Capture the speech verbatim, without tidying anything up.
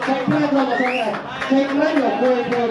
Cek lagi, cek lagi.